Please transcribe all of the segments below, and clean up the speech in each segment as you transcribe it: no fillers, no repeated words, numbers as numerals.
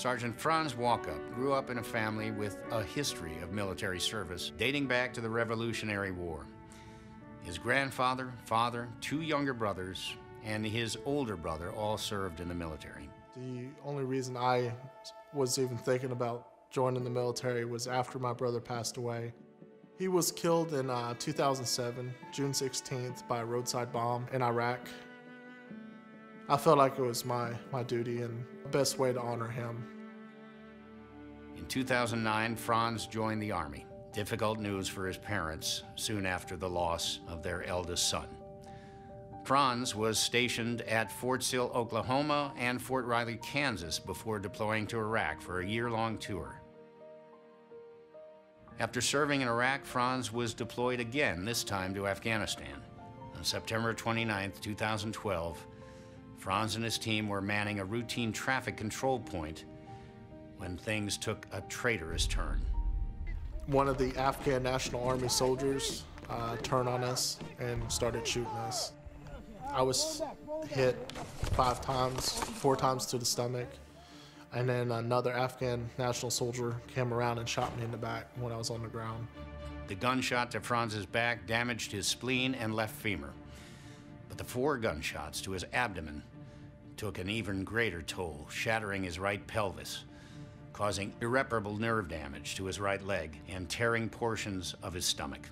Sergeant Franz Walkup grew up in a family with a history of military service dating back to the Revolutionary War. His grandfather, father, two younger brothers, and his older brother all served in the military. The only reason I was even thinking about joining the military was after my brother passed away. He was killed in 2007, June 16th, by a roadside bomb in Iraq. I felt like it was my duty and best way to honor him. In 2009, Franz joined the Army. Difficult news for his parents soon after the loss of their eldest son. Franz was stationed at Fort Sill, Oklahoma, and Fort Riley, Kansas, before deploying to Iraq for a year-long tour. After serving in Iraq, Franz was deployed again, this time to Afghanistan. On September 29, 2012, Franz and his team were manning a routine traffic control point when things took a traitorous turn. One of the Afghan National Army soldiers turned on us and started shooting us. I was hit 4 times to the stomach, and then another Afghan national soldier came around and shot me in the back when I was on the ground. The gunshot to Franz's back damaged his spleen and left femur, but the 4 gunshots to his abdomen took an even greater toll, shattering his right pelvis, causing irreparable nerve damage to his right leg and tearing portions of his stomach.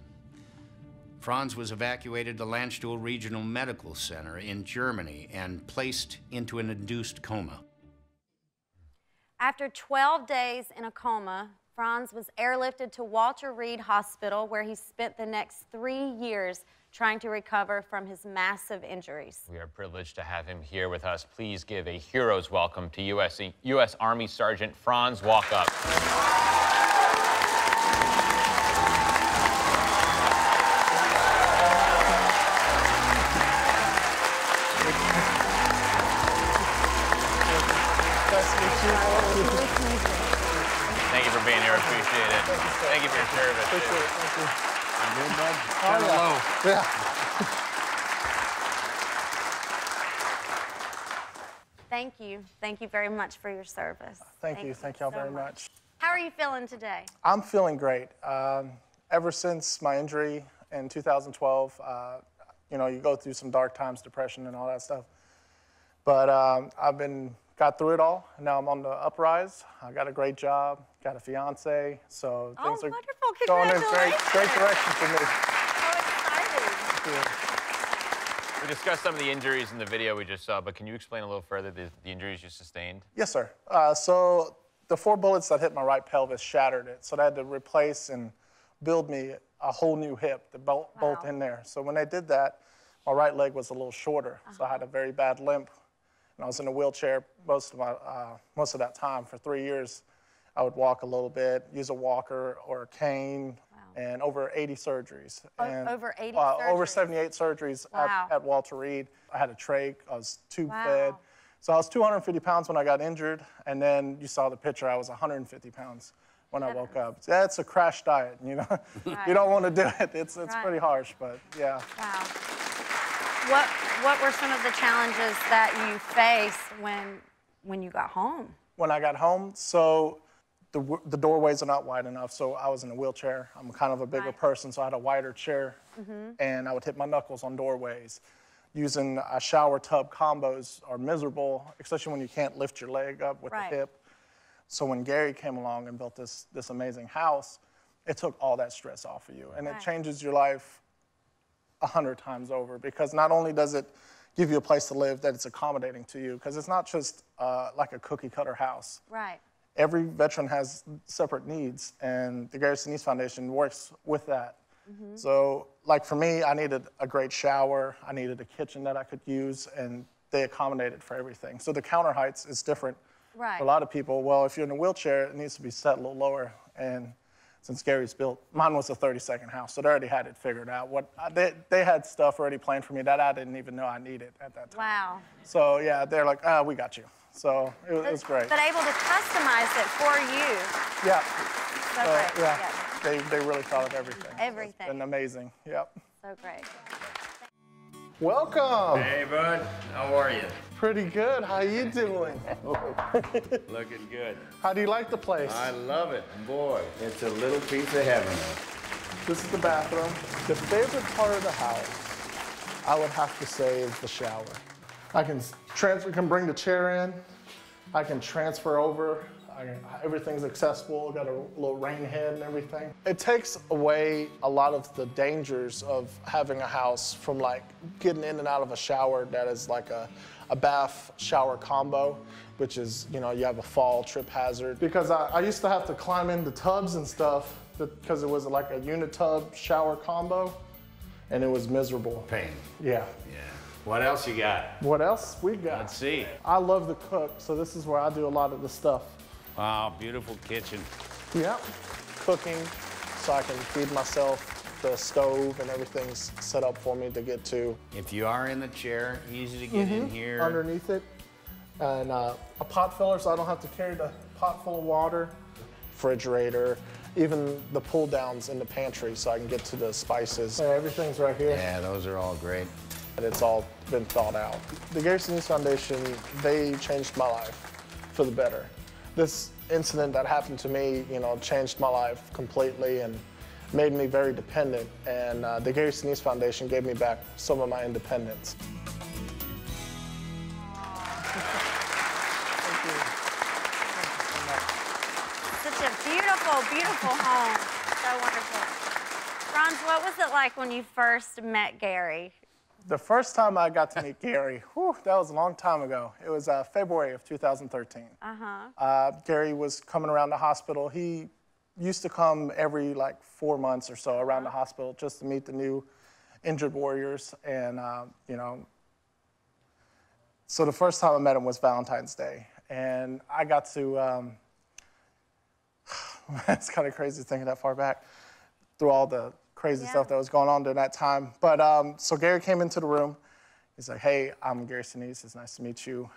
Franz was evacuated to Landstuhl Regional Medical Center in Germany and placed into an induced coma. After 12 days in a coma, Franz was airlifted to Walter Reed Hospital, where he spent the next 3 years trying to recover from his massive injuries. We are privileged to have him here with us. Please give a hero's welcome to U.S. Army Sergeant Franz Walkup. Thank you for being here. Appreciate it. Thank you for your service. Appreciate it. Thank you. I'm in, bud. Turn it low. Yeah. Thank you. Thank you very much for your service. Thank you. Thank y'all very much. How are you feeling today? I'm feeling great. Ever since my injury in 2012, you know, you go through some dark times, depression and all that stuff. But got through it all, and now I'm on the uprise. I got a great job, got a fiance, so things are going in great direction for me. So exciting. We discussed some of the injuries in the video we just saw, but can you explain a little further the injuries you sustained? Yes, sir. So the 4 bullets that hit my right pelvis shattered it, so they had to replace and build me a whole new hip, the bolt in there. So when they did that, my right leg was a little shorter, so I had a very bad limp. And I was in a wheelchair most of that time. For 3 years, I would walk a little bit, use a walker or a cane, and over 80 surgeries. And, over 80 surgeries? Over 78 surgeries at Walter Reed. I had a trach, I was tube-fed. So I was 250 pounds when I got injured, and then you saw the picture, I was 150 pounds when I woke up. That's a crash diet, you know? Right. You don't want to do it. It's pretty harsh, but yeah. Wow. What were some of the challenges that you faced when you got home? When I got home, so the doorways are not wide enough, so I was in a wheelchair. I'm kind of a bigger person, so I had a wider chair, and I would hit my knuckles on doorways. Using a shower tub combos are miserable, especially when you can't lift your leg up with the hip. So when Gary came along and built this amazing house, it took all that stress off of you, and it changes your life 100 times over, because not only does it give you a place to live that it's accommodating to you, because it's not just like a cookie-cutter house. Right. Every veteran has separate needs, and the Gary Sinise Foundation works with that. So, like for me, I needed a great shower, I needed a kitchen that I could use, and they accommodated for everything. So the counter heights is different for a lot of people. Well, if you're in a wheelchair, it needs to be set a little lower, and since Gary's built, mine was a 30-second house, so they already had it figured out. They had stuff already planned for me that I didn't even know I needed at that time. Wow. So yeah, they're like, ah, we got you. So it was great. But able to customize it for you. Yeah. So great. Yeah. They really thought of everything. Everything. It's been amazing. Yep. So great. Welcome. Hey, bud. How are you? Pretty good. How you doing? Looking good. How do you like the place? I love it. Boy, it's a little piece of heaven. This is the bathroom. The favorite part of the house, I would have to say, is the shower. I can transfer, can bring the chair in. I can transfer over. Everything's accessible. Got a little rain head and everything. It takes away a lot of the dangers of having a house from like getting in and out of a shower that is like a bath shower combo, which is, you know, you have a fall trip hazard. Because I used to have to climb into tubs and stuff because it was like a unitub shower combo and it was miserable. Pain. Yeah. Yeah. What else you got? What else we got? Let's see. I love to cook, so this is where I do a lot of the stuff. Wow, beautiful kitchen. Yep, cooking so I can feed myself. The stove and everything's set up for me to get to. If you are in the chair, easy to get in here. Underneath it, and a pot filler so I don't have to carry the pot full of water. Refrigerator, even the pull downs in the pantry so I can get to the spices. And everything's right here. Yeah, those are all great. And it's all been thought out. The Gary Sinise Foundation, they changed my life for the better. This incident that happened to me, you know, changed my life completely and made me very dependent. And the Gary Sinise Foundation gave me back some of my independence. Thank you. Thank you so much. Such a beautiful, beautiful home. So wonderful. Franz, what was it like when you first met Gary? The first time I got to meet Gary, whew, that was a long time ago. It was February of 2013. Gary was coming around the hospital. He used to come every like 4 months or so around the hospital just to meet the new injured warriors. And, you know, so the first time I met him was Valentine's Day. And I got to, it's kind of crazy thinking that far back, through all the crazy stuff that was going on during that time. But so Gary came into the room. He's like, hey, I'm Gary Sinise. It's nice to meet you.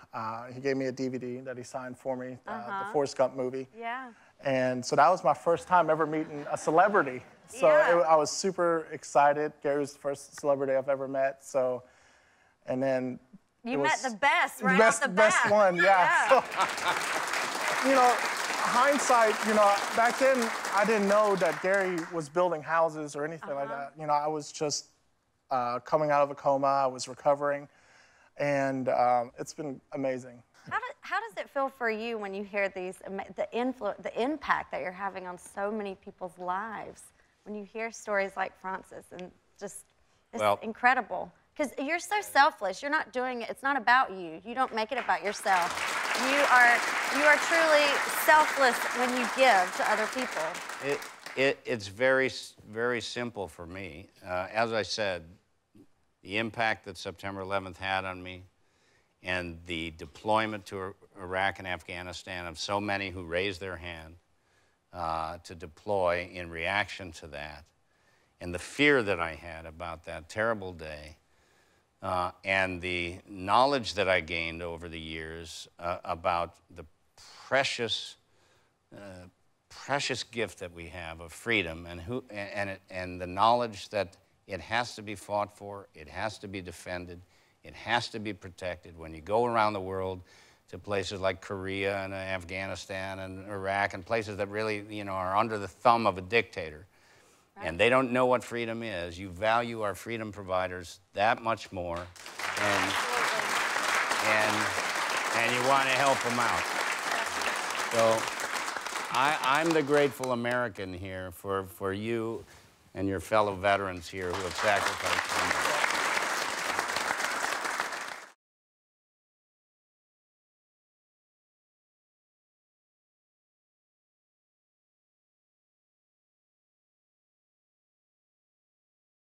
He gave me a DVD that he signed for me, the Forrest Gump movie. Yeah. And so that was my first time ever meeting a celebrity. So I was super excited. Gary was the first celebrity I've ever met. So, and then you met the best, right? Best, off the best bat. One, yeah. So, you know. Hindsight, you know, back then I didn't know that Gary was building houses or anything like that. You know, I was just coming out of a coma. I was recovering, and it's been amazing. How does it feel for you when you hear these the impact that you're having on so many people's lives? When you hear stories like Franz's, and just it's incredible because you're so selfless. You're not doing it. It's not about you. You don't make it about yourself. You are truly selfless when you give to other people. It's very, very simple for me. As I said, the impact that September 11th had on me and the deployment to Iraq and Afghanistan of so many who raised their hand to deploy in reaction to that, and the fear that I had about that terrible day, and the knowledge that I gained over the years about the precious, precious gift that we have of freedom, and the knowledge that it has to be fought for, it has to be defended, it has to be protected. When you go around the world to places like Korea and Afghanistan and Iraq and places that really, you know, are under the thumb of a dictator, and they don't know what freedom is. You value our freedom providers that much more, and you want to help them out. So I'm the grateful American here for you and your fellow veterans here who have sacrificed.